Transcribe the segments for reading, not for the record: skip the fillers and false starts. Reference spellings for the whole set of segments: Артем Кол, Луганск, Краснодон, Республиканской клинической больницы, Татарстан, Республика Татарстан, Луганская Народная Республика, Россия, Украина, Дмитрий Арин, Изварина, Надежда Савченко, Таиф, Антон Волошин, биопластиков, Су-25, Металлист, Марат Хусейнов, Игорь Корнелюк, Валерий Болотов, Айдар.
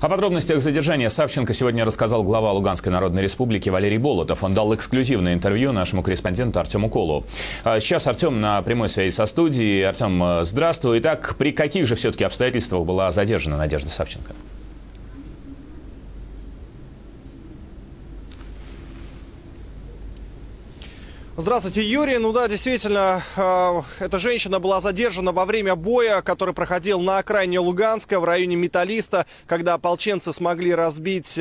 О подробностях задержания Савченко сегодня рассказал глава Луганской Народной Республики Валерий Болотов. Он дал эксклюзивное интервью нашему корреспонденту Артему Колу. Сейчас Артем на прямой связи со студией. Артем, здравствуй. Итак, при каких же все-таки обстоятельствах была задержана Надежда Савченко? Здравствуйте, Юрий. Ну да, действительно, эта женщина была задержана во время боя, который проходил на окраине Луганска, в районе Металлиста, когда ополченцы смогли разбить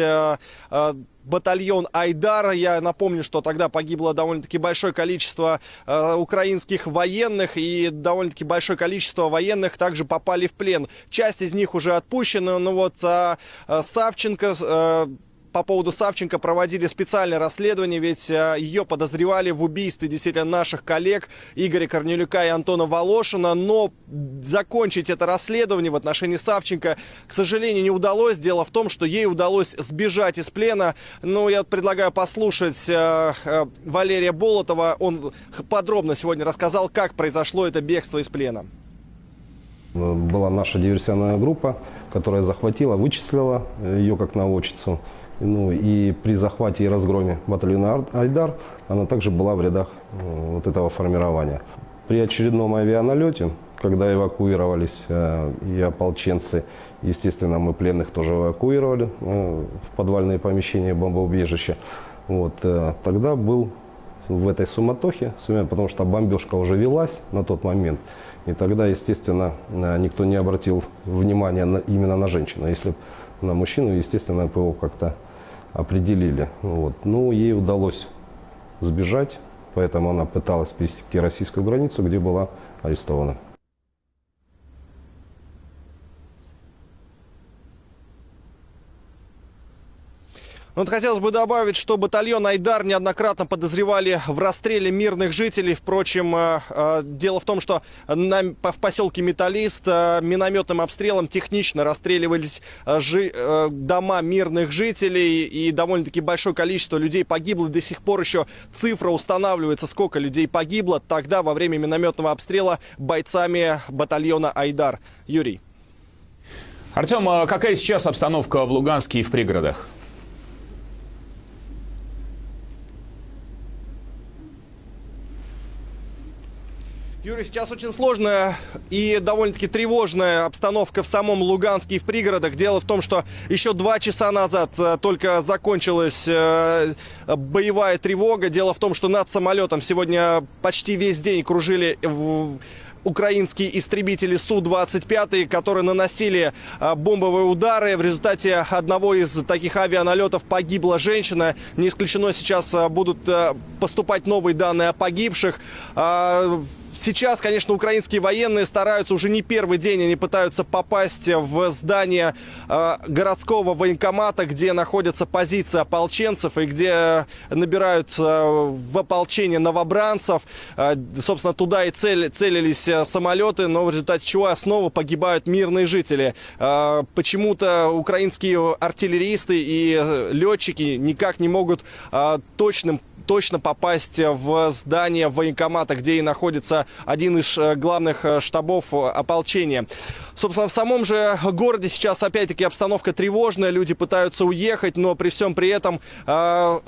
батальон Айдара. Я напомню, что тогда погибло довольно-таки большое количество украинских военных, и довольно-таки большое количество военных также попали в плен. Часть из них уже отпущена, но вот Савченко... По поводу Савченко проводили специальное расследование, ведь ее подозревали в убийстве действительно наших коллег Игоря Корнелюка и Антона Волошина, но закончить это расследование в отношении Савченко, к сожалению, не удалось. Дело в том, что ей удалось сбежать из плена. Ну, я предлагаю послушать Валерия Болотова. Он подробно сегодня рассказал, как произошло это бегство из плена. Была наша диверсионная группа, которая захватила, вычислила ее как наводчицу. Ну и при захвате и разгроме батальона Айдар она также была в рядах вот этого формирования. При очередном авианалете, когда эвакуировались и ополченцы, естественно, мы пленных тоже эвакуировали в подвальные помещения бомбоубежища, вот, тогда был в этой суматохе, потому что бомбежка уже велась на тот момент, и тогда, естественно, никто не обратил внимания именно на женщину. Если на мужчину, естественно, ПО как-то определили. Вот. Но ей удалось сбежать, поэтому она пыталась пересекти российскую границу, где была арестована. Вот хотелось бы добавить, что батальон Айдар неоднократно подозревали в расстреле мирных жителей. Впрочем, дело в том, что в поселке Металлист минометным обстрелом технично расстреливались дома мирных жителей. И довольно-таки большое количество людей погибло. До сих пор еще цифра устанавливается, сколько людей погибло тогда во время минометного обстрела бойцами батальона Айдар. Юрий. Артем, а какая сейчас обстановка в Луганске и в пригородах? Юрий, сейчас очень сложная и довольно-таки тревожная обстановка в самом Луганске и в пригородах. Дело в том, что еще 2 часа назад только закончилась боевая тревога. Дело в том, что над самолетом сегодня почти весь день кружили украинские истребители Су-25, которые наносили бомбовые удары. В результате одного из таких авианалетов погибла женщина. Не исключено, сейчас будут поступать новые данные о погибших. Сейчас, конечно, украинские военные стараются, уже не первый день они пытаются попасть в здание городского военкомата, где находятся позиции ополченцев и где набирают в ополчение новобранцев. Собственно, туда и целились самолеты, но в результате чего снова погибают мирные жители. Почему-то украинские артиллеристы и летчики никак не могут точно попасть в здание военкомата, где и находится один из главных штабов ополчения. Собственно, в самом же городе сейчас опять-таки обстановка тревожная, люди пытаются уехать, но при всем при этом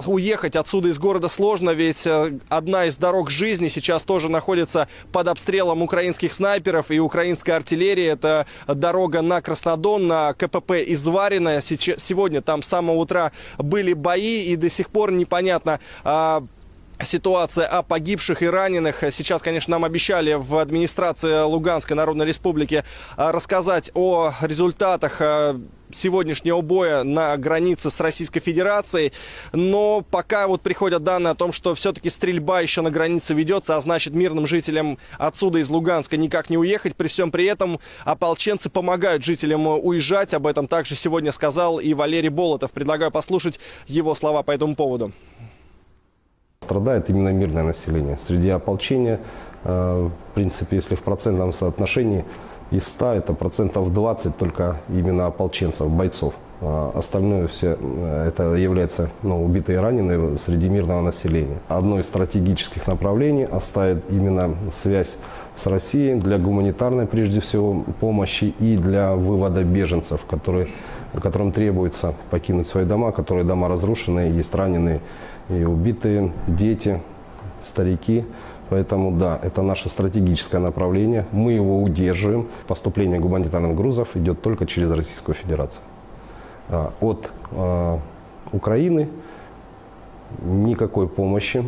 уехать отсюда из города сложно, ведь одна из дорог жизни сейчас тоже находится под обстрелом украинских снайперов и украинской артиллерии. Это дорога на Краснодон, на КПП Изварина. Сегодня там с самого утра были бои, и до сих пор непонятно ситуация о погибших и раненых. Сейчас, конечно, нам обещали в администрации Луганской Народной Республики рассказать о результатах сегодняшнего боя на границе с Российской Федерацией, но пока вот приходят данные о том, что все-таки стрельба еще на границе ведется, а значит, мирным жителям отсюда из Луганска никак не уехать. При всем при этом ополченцы помогают жителям уезжать, об этом также сегодня сказал и Валерий Болотов. Предлагаю послушать его слова по этому поводу. Страдает именно мирное население. Среди ополчения, в принципе, если в процентном соотношении из 100, это процентов 20 только именно ополченцев, бойцов. Остальное все это является убитые и раненые среди мирного населения. Одно из стратегических направлений оставит именно связь с Россией для гуманитарной, прежде всего, помощи и для вывода беженцев, которые которым требуется покинуть свои дома, которые дома разрушены, есть раненые и убитые, дети, старики. Поэтому да, это наше стратегическое направление, мы его удерживаем. Поступление гуманитарных грузов идет только через Российскую Федерацию. От Украины никакой помощи.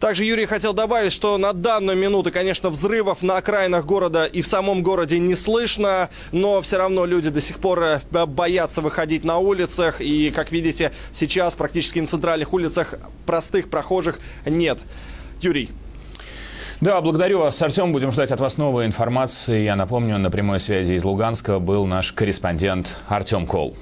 Также Юрий хотел добавить, что на данную минуту, конечно, взрывов на окраинах города и в самом городе не слышно, но все равно люди до сих пор боятся выходить на улицах. И, как видите, сейчас практически на центральных улицах простых прохожих нет. Юрий. Да, благодарю вас, Артем. Будем ждать от вас новой информации. Я напомню, на прямой связи из Луганска был наш корреспондент Артем Кол.